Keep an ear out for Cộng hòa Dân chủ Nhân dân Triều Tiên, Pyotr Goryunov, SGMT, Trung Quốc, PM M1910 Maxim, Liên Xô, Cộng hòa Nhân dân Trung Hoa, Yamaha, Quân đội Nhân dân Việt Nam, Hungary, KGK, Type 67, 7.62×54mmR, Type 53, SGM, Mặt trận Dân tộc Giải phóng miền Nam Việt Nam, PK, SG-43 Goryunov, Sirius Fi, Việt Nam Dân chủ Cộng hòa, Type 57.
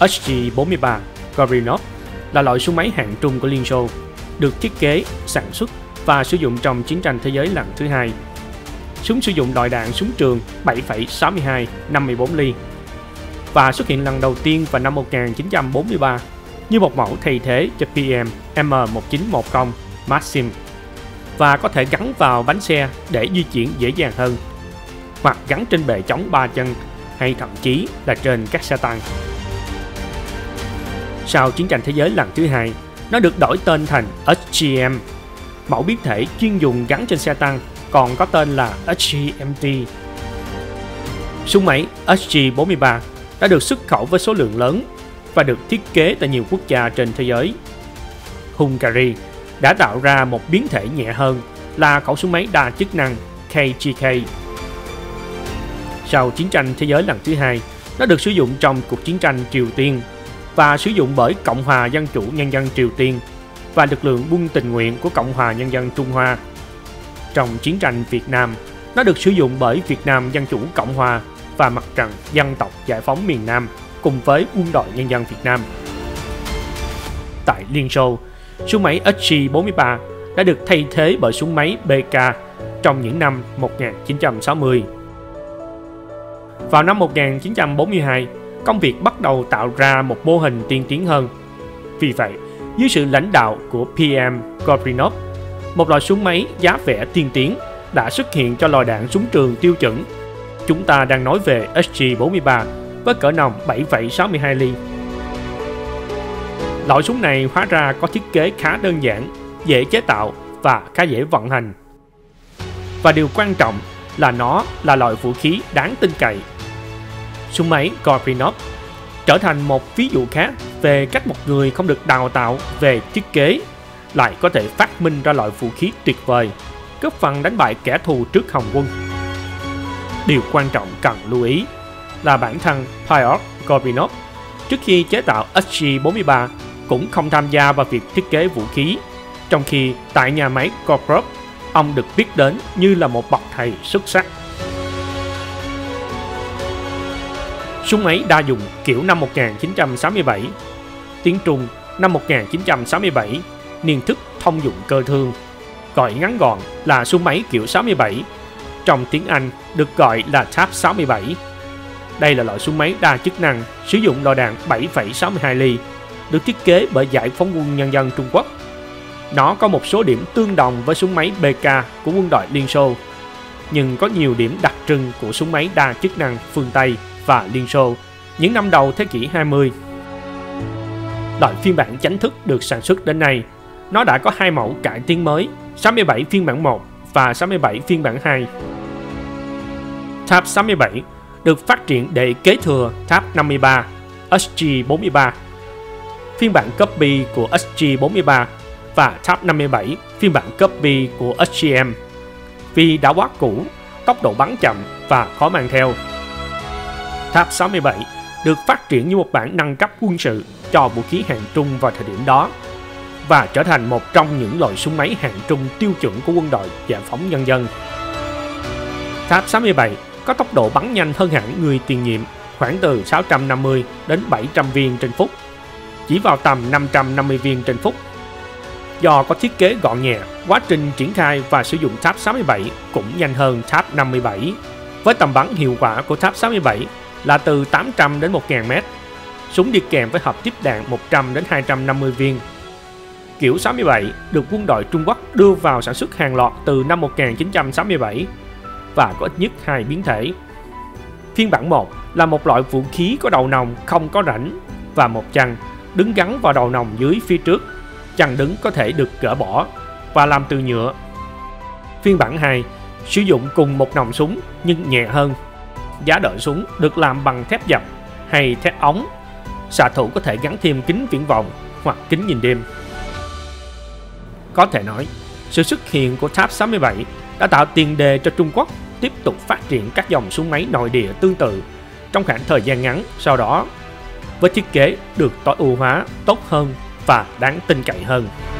SG-43 Goryunov là loại súng máy hạng trung của Liên Xô, được thiết kế, sản xuất và sử dụng trong chiến tranh thế giới lần thứ hai. Súng sử dụng loại đạn súng trường 7,62 54 ly và xuất hiện lần đầu tiên vào năm 1943 như một mẫu thay thế cho PM M1910 Maxim và có thể gắn vào bánh xe để di chuyển dễ dàng hơn, hoặc gắn trên bệ chống 3 chân hay thậm chí là trên các xe tăng. Sau chiến tranh thế giới lần thứ hai, nó được đổi tên thành SGM. Mẫu biến thể chuyên dùng gắn trên xe tăng còn có tên là SGMT. Súng máy SG-43 đã được xuất khẩu với số lượng lớn và được thiết kế tại nhiều quốc gia trên thế giới. Hungary đã tạo ra một biến thể nhẹ hơn là khẩu súng máy đa chức năng KGK. Sau chiến tranh thế giới lần thứ hai, nó được sử dụng trong cuộc chiến tranh Triều Tiên và sử dụng bởi Cộng hòa Dân chủ Nhân dân Triều Tiên và lực lượng quân tình nguyện của Cộng hòa Nhân dân Trung Hoa. Trong chiến tranh Việt Nam, nó được sử dụng bởi Việt Nam Dân chủ Cộng hòa và Mặt trận Dân tộc Giải phóng miền Nam cùng với Quân đội Nhân dân Việt Nam. Tại Liên Xô, súng máy SG-43 đã được thay thế bởi súng máy PK trong những năm 1960. Vào năm 1942, công việc bắt đầu tạo ra một mô hình tiên tiến hơn. Vì vậy, dưới sự lãnh đạo của PM Goryunov, một loại súng máy giá vẻ tiên tiến đã xuất hiện cho loại đạn súng trường tiêu chuẩn. Chúng ta đang nói về SG-43 với cỡ nòng 7,62 ly. Loại súng này hóa ra có thiết kế khá đơn giản, dễ chế tạo và khá dễ vận hành. Và điều quan trọng là nó là loại vũ khí đáng tin cậy. Súng máy Goryunov trở thành một ví dụ khác về cách một người không được đào tạo về thiết kế lại có thể phát minh ra loại vũ khí tuyệt vời, góp phần đánh bại kẻ thù trước hồng quân. Điều quan trọng cần lưu ý là bản thân Pyotr Goryunov trước khi chế tạo SG-43 cũng không tham gia vào việc thiết kế vũ khí, trong khi tại nhà máy Goryunov, ông được biết đến như là một bậc thầy xuất sắc. Súng máy đa dụng kiểu năm 1967, tiếng Trung năm 1967, niên thức thông dụng cơ thương, gọi ngắn gọn là súng máy kiểu 67, trong tiếng Anh được gọi là Type 67. Đây là loại súng máy đa chức năng sử dụng lò đạn 7,62 ly, được thiết kế bởi Giải phóng quân Nhân dân Trung Quốc. Nó có một số điểm tương đồng với súng máy PK của quân đội Liên Xô, nhưng có nhiều điểm đặc trưng của súng máy đa chức năng phương Tây và Liên Xô những năm đầu thế kỷ 20. Loại phiên bản chính thức được sản xuất đến nay, nó đã có hai mẫu cải tiến mới, 67 phiên bản 1 và 67 phiên bản 2. Type 67 được phát triển để kế thừa Type 53 SG-43, phiên bản copy của SG-43 và Type 57 phiên bản copy của SGM, vì đã quá cũ, tốc độ bắn chậm và khó mang theo. Type 67 được phát triển như một bản nâng cấp quân sự cho vũ khí hạng trung vào thời điểm đó và trở thành một trong những loại súng máy hạng trung tiêu chuẩn của quân đội Giải phóng Nhân dân. Type 67 có tốc độ bắn nhanh hơn hẳn người tiền nhiệm, khoảng từ 650 đến 700 viên trên phút, chỉ vào tầm 550 viên trên phút. Do có thiết kế gọn nhẹ, quá trình triển khai và sử dụng Type 67 cũng nhanh hơn Type 57, với tầm bắn hiệu quả của Type 67 là từ 800 đến 1000 m. Súng đi kèm với hộp tiếp đạn 100 đến 250 viên. Kiểu 67 được quân đội Trung Quốc đưa vào sản xuất hàng loạt từ năm 1967 và có ít nhất hai biến thể. Phiên bản 1 là một loại vũ khí có đầu nòng không có rãnh và một chân, đứng gắn vào đầu nòng dưới phía trước. Chân đứng có thể được gỡ bỏ và làm từ nhựa. Phiên bản 2 sử dụng cùng một nòng súng nhưng nhẹ hơn. Giá đỡ súng được làm bằng thép dập hay thép ống. Xạ thủ có thể gắn thêm kính viễn vọng hoặc kính nhìn đêm. Có thể nói, sự xuất hiện của Type 67 đã tạo tiền đề cho Trung Quốc tiếp tục phát triển các dòng súng máy nội địa tương tự trong khoảng thời gian ngắn sau đó, với thiết kế được tối ưu hóa tốt hơn và đáng tin cậy hơn.